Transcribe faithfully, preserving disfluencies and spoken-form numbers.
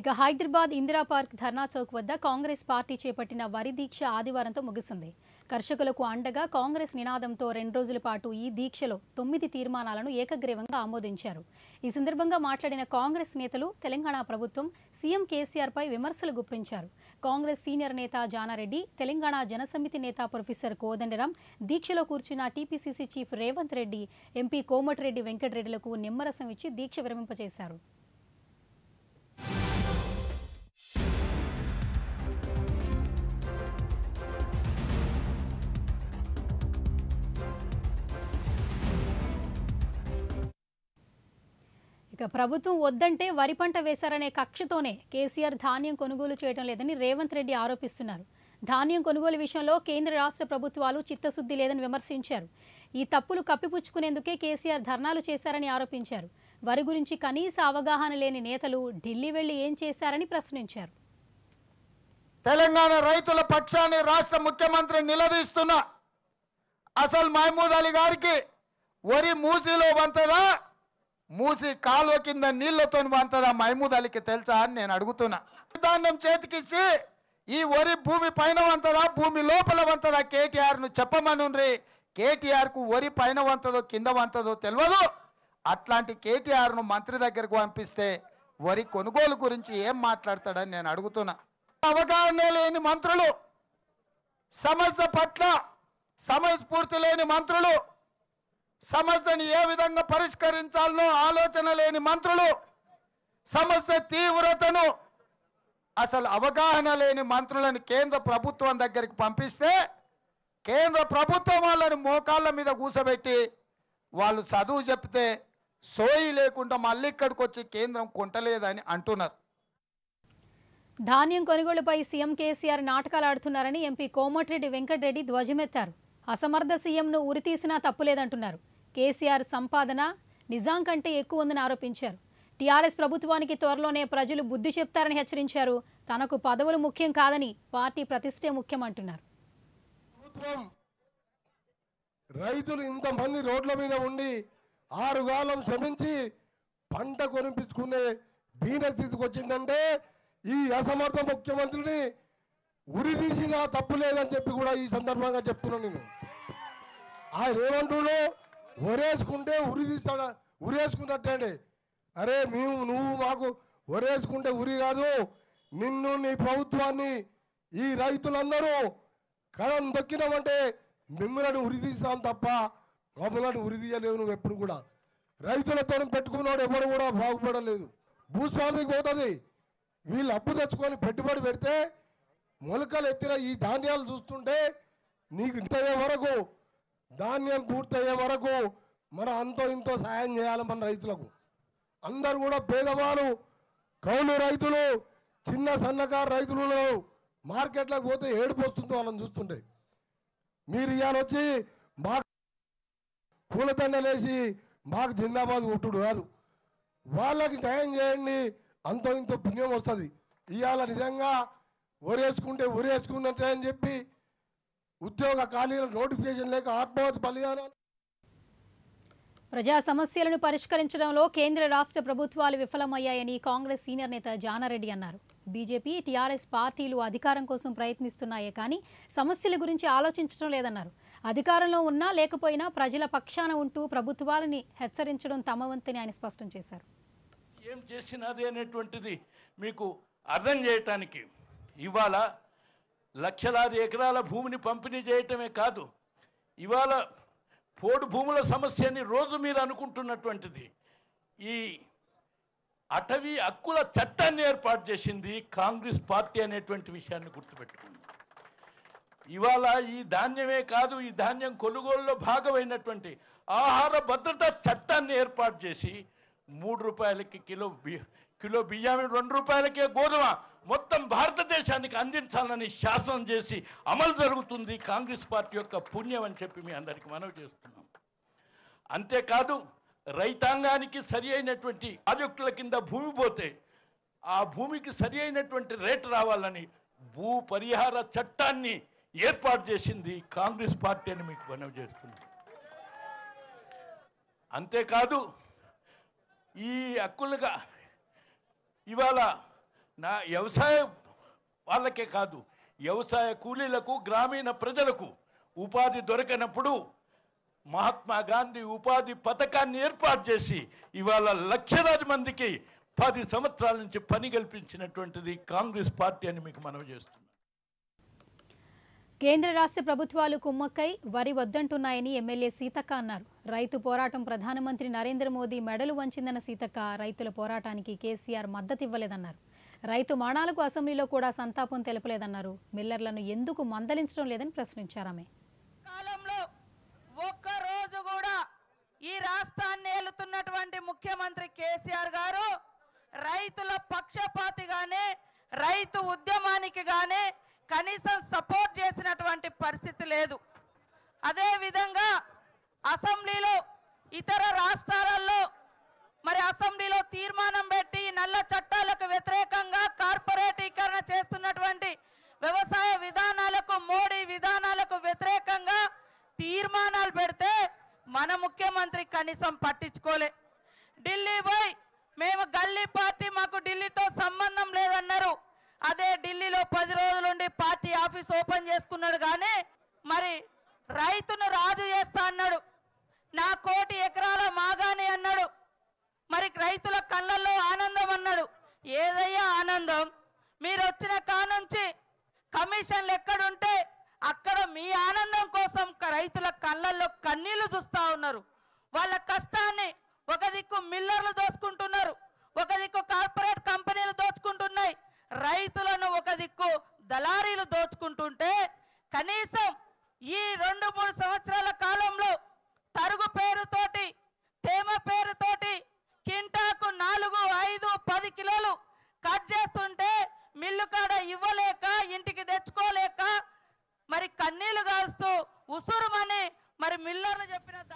ఇక హైదరాబాద్ ఇందిరా పార్క్ ధర్నా చౌక్ వద్ద కాంగ్రెస్ పార్టీ చేపట్టిన వరి దీక్ష ఆదివారంతో ముగిసింది. కర్షకులకు అండగా కాంగ్రెస్ నినాదంతో రెండు రోజుల పాటు ఈ దీక్షలో తొమ్మిది తీర్మానాలను ఏకగ్రీవంగా ఆమోదించారు. ఈ సందర్భంగా మాట్లాడిన కాంగ్రెస్ నేతలు తెలంగాణ ప్రభుత్వం సీఎం కేసీఆర్ పై విమర్శలు గుప్పించారు. కాంగ్రెస్ సీనియర్ నేత జానారెడ్డి, తెలంగాణ జనసమితి నేత ప్రొఫెసర్ కోదండరమ్, దీక్షలో కూర్చున్న TPCC chief Revanth Reddy, MP Komatireddy వెంకట్రెడ్డిలకు నిమ్మరసం ఇచ్చి దీక్ష విరమింపజేశారు. ఇక ప్రభుత్వం వద్దంటే వరి పంట వేశారనే కక్షతోనే కేసీఆర్ ధాన్యం కొనుగోలు చేయడం లేదని రేవంత్ రెడ్డి ఆరోపిస్తున్నారు. ధాన్యం కొనుగోలు విషయంలో కేంద్ర రాష్ట్ర ప్రభుత్వాలు చిత్తశుద్ధి లేదని విమర్శించారు. ఈ తప్పులు కప్పిపుచ్చుకునేందుకే కేసీఆర్ ధర్నాలు చేశారని ఆరోపించారు. వరి గురించి కనీస అవగాహన లేని నేతలు ఢిల్లీ వెళ్లి ఏం చేశారని ప్రశ్నించారు. తెలంగాణ రైతుల పక్షాన్ని రాష్ట్ర ముఖ్యమంత్రి నిలదీస్తున్నా అసలు మహమూద్ అలీ గారికి వరి మూసీలో వంతదా, మూసి కాలువ కింద నీళ్లతో వంతదా మహమూద్ అలీకి తెలుసా అని నేను అడుగుతున్నా. ధాన్యం చేతికిచ్చి ఈ వరి భూమి పైన వంతదా భూమి లోపల వంతదా కేటీఆర్ ను చెప్పమనుండ్రి. కేటీఆర్ కు వరి పైన వంతదో కింద వంతదో తెలియదు. అట్లాంటి కేటీఆర్ ను మంత్రి దగ్గరకు పంపిస్తే వరి కొనుగోలు గురించి ఏం మాట్లాడతాడని నేను అడుగుతున్నా. అవగాహన లేని మంత్రులు, సమస్య పట్ల సమయస్ఫూర్తి లేని మంత్రులు, సమస్యని ఏ విధంగా పరిష్కరించాలనో ఆలోచన లేని మంత్రులు, సమస్య తీవ్రతను అసలు అవగాహన లేని మంత్రులను కేంద్ర ప్రభుత్వం దగ్గరికి పంపిస్తే కేంద్ర ప్రభుత్వం వాళ్ళని మోకాళ్ళ మీద కూసబెట్టి వాళ్ళు చదువు చెప్తే సోయి లేకుండా మళ్ళీ ఇక్కడికి వచ్చి కేంద్రం కొంటలేదని అంటున్నారు. ధాన్యం కొనుగోలుపై సీఎం కేసీఆర్ నాటకాలు ఆడుతున్నారని ఎంపీ కోమటిరెడ్డి వెంకట్రెడ్డి ధ్వజమెత్తారు. అసమర్థ సీఎంను ఉరితీసినా తప్పులేదంటున్నారు. కేసీఆర్ సంపాదన నిజాం కంటే ఎక్కువ ఉందని ఆరోపించారు. టీఆర్ఎస్ ప్రభుత్వానికి త్వరలోనే ప్రజలు బుద్ధి చెప్తారని హెచ్చరించారు. తనకు పదవులు ముఖ్యం కాదని, పార్టీ ప్రతిష్టే ముఖ్యమంటున్నారు. రైతులు ఇంతమంది రోడ్ల మీద ఉండి ఆరుగాలం శ్రమించి పంట కొనిపించుకునే దీనస్థితికి వచ్చిందంటే ఈ అసమర్థ ముఖ్యమంత్రిని ఉరిదీసినా తప్పు లేదని చెప్పి కూడా ఈ సందర్భంగా చెప్తున్నాను. నేను ఆ రేవంతుడు ఒరేసుకుంటే ఉరిదీస్తాడా, ఉరేసుకున్నట్టండి. అరే మేము నువ్వు మాకు ఒరేసుకుంటే ఉరి కాదు, నిన్ను నీ ప్రభుత్వాన్ని ఈ రైతులందరూ కలం దొక్కినామంటే మిమ్మల్ని ఉరిదీస్తాం తప్ప మమ్మల్ని ఉరిదీయలేవు. నువ్వు ఎప్పుడు కూడా రైతులతో పెట్టుకున్నాడు ఎవరు కూడా బాగుపడలేదు. భూస్వామికి పోతుంది. వీళ్ళు అప్పు తెచ్చుకొని పెట్టుబడి పెడితే మొలకలు ఎత్తిన ఈ ధాన్యాలు చూస్తుంటే నీకు ఇంతయ్యే వరకు, ధాన్యం పూర్తయ్యే వరకు మనం అంతో ఇంతో సాయం చేయాలి. మన రైతులకు అందరు కూడా పేదవారు, కౌలు రైతులు, చిన్న సన్నకారు రైతులు మార్కెట్లకు పోతే ఏడుపు వస్తుంది వాళ్ళని చూస్తుంటే. మీరు ఇవాళ వచ్చి మాకు పూలదండలేసి మాకు జిందాబాద్ కొట్టుడు కాదు, వాళ్ళకి న్యాయం చేయండి, అంతో ఇంతో పుణ్యం వస్తుంది. ఇవాళ నిజంగా ఒరేసుకుంటే ఒరేసుకున్నట్టే అని చెప్పి ఉద్యోగ ఖాళీల నోటిఫికేషన్ లేక ఆత్మహత్య బలిదానాలు. ప్రజా సమస్యలను పరిష్కరించడంలో కేంద్ర రాష్ట్ర ప్రభుత్వాలు విఫలమయ్యాయని కాంగ్రెస్ సీనియర్ నేత జానారెడ్డి అన్నారు. బీజేపీ, టీఆర్ఎస్ పార్టీలు అధికారం కోసం ప్రయత్నిస్తున్నాయే కానీ సమస్యల గురించి ఆలోచించడం లేదన్నారు. అధికారంలో ఉన్నా లేకపోయినా ప్రజల పక్షాన ఉంటూ ప్రభుత్వాలని హెచ్చరించడం తమ వంతని ఆయన స్పష్టం చేశారు. ఏం చేసినది అనేటువంటిది మీకు అర్థం చేయటానికి ఇవాళ లక్షలాది ఎకరాల భూమిని పంపిణీ చేయటమే కాదు, ఇవాళ పోడు భూముల సమస్యని రోజు మీరు అనుకుంటున్నటువంటిది ఈ అటవీ హక్కుల చట్టాన్ని ఏర్పాటు చేసింది కాంగ్రెస్ పార్టీ అనేటువంటి విషయాన్ని గుర్తుపెట్టుకుంది. ఇవాళ ఈ ధాన్యమే కాదు, ఈ ధాన్యం కొనుగోలులో భాగమైనటువంటి ఆహార భద్రతా చట్టాన్ని ఏర్పాటు చేసి మూడు రూపాయలకి కిలో బి కిలో బియ్యాన్ని రెండు రూపాయలకే గోధుమ మొత్తం భారతదేశానికి అందించాలని శాసనం చేసి అమలు జరుగుతుంది కాంగ్రెస్ పార్టీ యొక్క పుణ్యం అని చెప్పి మీ అందరికీ మనవి చేస్తున్నాం. అంతేకాదు రైతాంగానికి సరి అయినటువంటి ప్రాజెక్టుల కింద భూమి పోతే ఆ భూమికి సరి అయినటువంటి రేటు రావాలని భూ పరిహార చట్టాన్ని ఏర్పాటు చేసింది కాంగ్రెస్ పార్టీ అని మీకు మనవి చేస్తున్నాం. అంతేకాదు ఈ హక్కులుగా ఇవాళ నా వ్యవసాయ వాళ్ళకే కాదు వ్యవసాయ కూలీలకు గ్రామీణ ప్రజలకు ఉపాధి దొరకనప్పుడు మహాత్మా గాంధీ ఉపాధి పథకాన్ని ఏర్పాటు చేసి ఇవాల లక్షలాది మందికి పది సంవత్సరాల నుంచి పని కల్పించినటువంటిది కాంగ్రెస్ పార్టీ అని మీకు మనవి చేస్తున్నాను కేంద్ర రాష్ట్ర ప్రభుత్వాలు కుమ్మక్కై వరి వద్దంటున్నాయని ఎమ్మెల్యే సీతక్క అన్నారు రైతు పోరాటం ప్రధానమంత్రి నరేంద్ర మోదీ మెడలు వంచిందన్న సీతక్క రైతుల పోరాటానికి కేసీఆర్ మద్దతు ఇవ్వలేదన్నారు రైతు మానాలకు అసెంబ్లీలో కూడా సంతాపం తెలపలేదన్నారు మిల్లర్లను ఎందుకు మందలించడం లేదని ప్రశ్నించారు ఆమె కాలంలో ఒక్క రోజు కూడా ఈ రాష్ట్రాన్ని ఏలుతున్నటువంటి ముఖ్యమంత్రి కేసీఆర్ గారు రైతుల పక్షపాతిగానే రైతు ఉద్యమానికి గానే కనీసం సపోర్ట్ చేసినటువంటి పరిస్థితి లేదు అదే విధంగా అసెంబ్లీలో ఇతర రాష్ట్రాలలో మరి అసెంబ్లీలో తీర్మానం పెట్టి నల్ల చట్టాలకు వ్యతిరేకంగా కార్పొరేటీకరణ చేస్తున్నటువంటి వ్యవసాయ విధానాలకు మోడీ విధానాలకు వ్యతిరేకంగా తీర్మానాలు పెడితే మన ముఖ్యమంత్రి కనీసం పట్టించుకోలే ఢిల్లీ పోయి మేము గల్లీ పార్టీ మాకు ఢిల్లీతో సంబంధం లేదన్నారు అదే ఢిల్లీలో పది రోజులుండి పార్టీ ఆఫీస్ ఓపెన్ చేసుకున్నాడు కానీ మరి రైతును రాజు చేస్తా అన్నాడు నా కోటి ఎకరాల మాగాని అన్నాడు మరి రైతుల కళ్ళల్లో ఆనందం అన్నాడు ఏదయ్యా ఆనందం మీరు వచ్చిన కానుంచి కమిషన్లు ఎక్కడుంటే అక్కడ మీ ఆనందం కోసం రైతుల కళ్ళల్లో కన్నీళ్లు చూస్తా ఉన్నారు వాళ్ళ కష్టాన్ని ఒక దిక్కు మిల్లర్లు దోచుకుంటున్నారు ఒక దిక్కు కార్పొరేట్ కంపెనీలు దోచుకుంటున్నాయి రైతులను ఒక దిక్కు దళారీలు దోచుకుంటుంటే కనీసం ఈ రెండు మూడు సంవత్సరాల కాలంలో తరుగు పేరుతోటి తేమ పేరుతోటి కింటాకు నాలుగు ఐదు పది కిలోలు కట్ చేస్తుంటే మిల్లు కాడ ఇవ్వలేక ఇంటికి తెచ్చుకోలేక మరి కన్నీళ్లు గారుస్తూ ఉసురుమని మరి మిల్లర్లు చెప్పిన